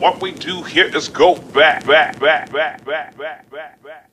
What we do here is go back, back, back, back, back, back, back, back.